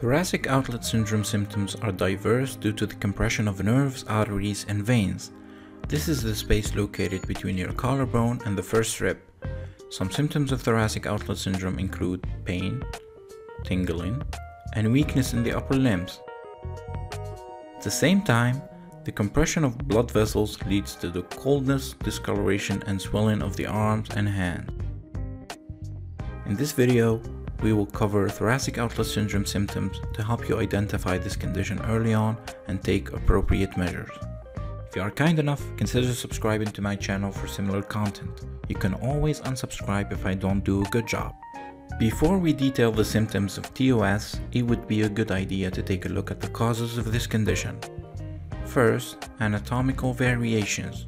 Thoracic outlet syndrome symptoms are diverse due to the compression of nerves, arteries, and veins. This is the space located between your collarbone and the first rib. Some symptoms of thoracic outlet syndrome include pain, tingling, and weakness in the upper limbs. At the same time, the compression of blood vessels leads to the coldness, discoloration, and swelling of the arms and hands. In this video, we will cover thoracic outlet syndrome symptoms to help you identify this condition early on and take appropriate measures. If you are kind enough, consider subscribing to my channel for similar content. You can always unsubscribe if I don't do a good job. Before we detail the symptoms of TOS, it would be a good idea to take a look at the causes of this condition. First, anatomical variations.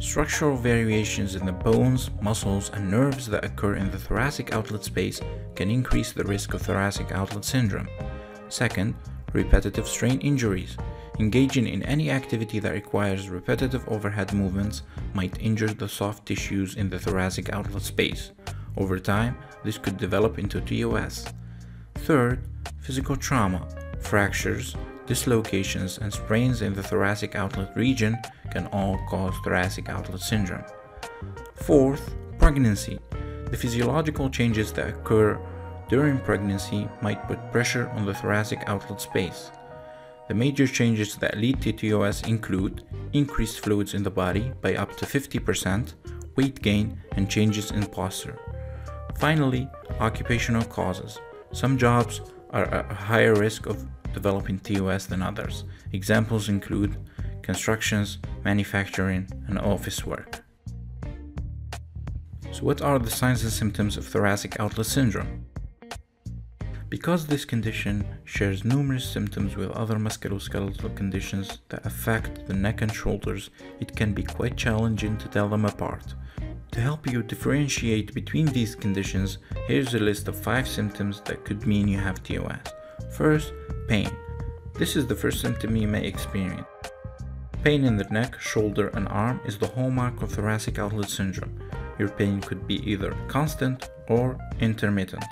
Structural variations in the bones, muscles, and nerves that occur in the thoracic outlet space can increase the risk of thoracic outlet syndrome. Second, repetitive strain injuries. Engaging in any activity that requires repetitive overhead movements might injure the soft tissues in the thoracic outlet space. Over time, this could develop into TOS. Third, physical trauma. Fractures, dislocations, and sprains in the thoracic outlet region can all cause thoracic outlet syndrome. Fourth, pregnancy. The physiological changes that occur during pregnancy might put pressure on the thoracic outlet space. The major changes that lead to TOS include increased fluids in the body by up to 50%, weight gain, and changes in posture. Finally, occupational causes. Some jobs are at a higher risk of developing TOS than others. Examples include constructions, manufacturing, and office work. So what are the signs and symptoms of thoracic outlet syndrome? Because this condition shares numerous symptoms with other musculoskeletal conditions that affect the neck and shoulders, it can be quite challenging to tell them apart. To help you differentiate between these conditions, here's a list of 5 symptoms that could mean you have TOS. First, pain. This is the first symptom you may experience. Pain in the neck, shoulder, and arm is the hallmark of thoracic outlet syndrome. Your pain could be either constant or intermittent.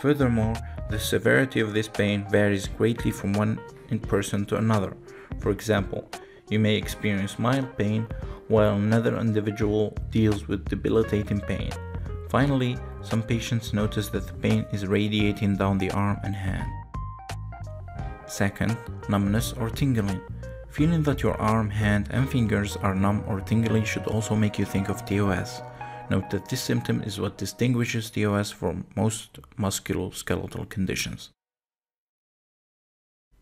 Furthermore, the severity of this pain varies greatly from one person to another. For example, you may experience mild pain while another individual deals with debilitating pain. Finally, some patients notice that the pain is radiating down the arm and hand. Second, numbness or tingling. Feeling that your arm, hand, and fingers are numb or tingling should also make you think of TOS. Note that this symptom is what distinguishes TOS from most musculoskeletal conditions.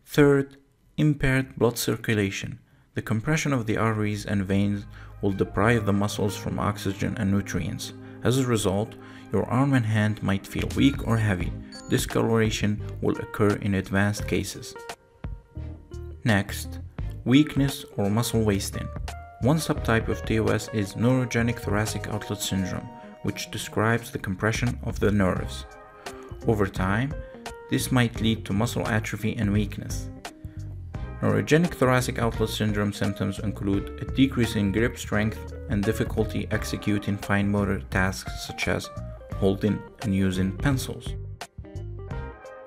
Third, impaired blood circulation. The compression of the arteries and veins will deprive the muscles from oxygen and nutrients. As a result, your arm and hand might feel weak or heavy. Discoloration will occur in advanced cases. Next, weakness or muscle wasting. One subtype of TOS is neurogenic thoracic outlet syndrome, which describes the compression of the nerves. Over time, this might lead to muscle atrophy and weakness. Neurogenic thoracic outlet syndrome symptoms include a decrease in grip strength and difficulty executing fine motor tasks such as holding and using pencils.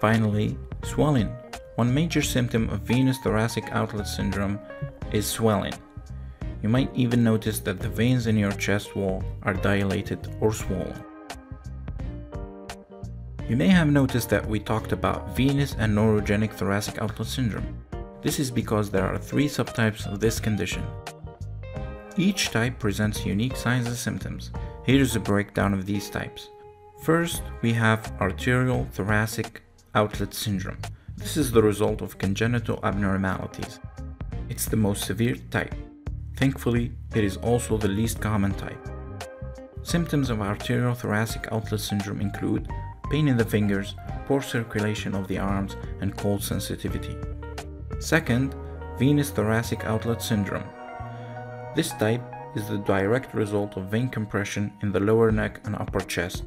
Finally, swelling. One major symptom of venous thoracic outlet syndrome is swelling. You might even notice that the veins in your chest wall are dilated or swollen. You may have noticed that we talked about venous and neurogenic thoracic outlet syndrome. This is because there are 3 subtypes of this condition. Each type presents unique signs and symptoms. Here is a breakdown of these types. First, we have arterial thoracic outlet syndrome. This is the result of congenital abnormalities. It's the most severe type. Thankfully, it is also the least common type. Symptoms of arterial thoracic outlet syndrome include pain in the fingers, poor circulation of the arms, and cold sensitivity. Second, venous thoracic outlet syndrome. This type is the direct result of vein compression in the lower neck and upper chest.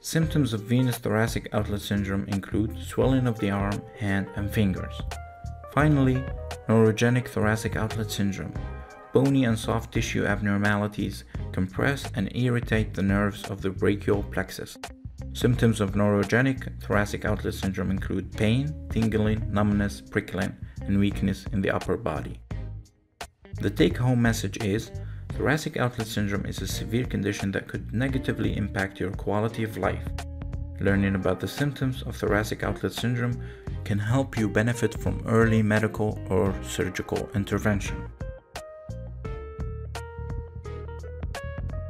Symptoms of venous thoracic outlet syndrome include swelling of the arm, hand, and fingers. Finally, neurogenic thoracic outlet syndrome. Bony and soft tissue abnormalities compress and irritate the nerves of the brachial plexus. Symptoms of neurogenic thoracic outlet syndrome include pain, tingling, numbness, prickling, and weakness in the upper body. The take-home message is, thoracic outlet syndrome is a severe condition that could negatively impact your quality of life. Learning about the symptoms of thoracic outlet syndrome can help you benefit from early medical or surgical intervention.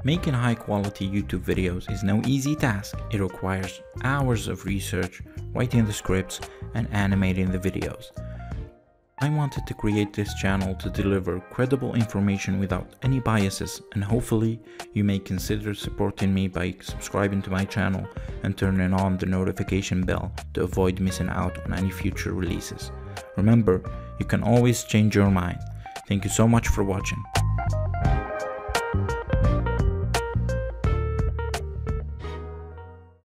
Making high-quality YouTube videos is no easy task. It requires hours of research, writing the scripts, and animating the videos. I wanted to create this channel to deliver credible information without any biases, and hopefully you may consider supporting me by subscribing to my channel and turning on the notification bell to avoid missing out on any future releases. Remember, you can always change your mind. Thank you so much for watching.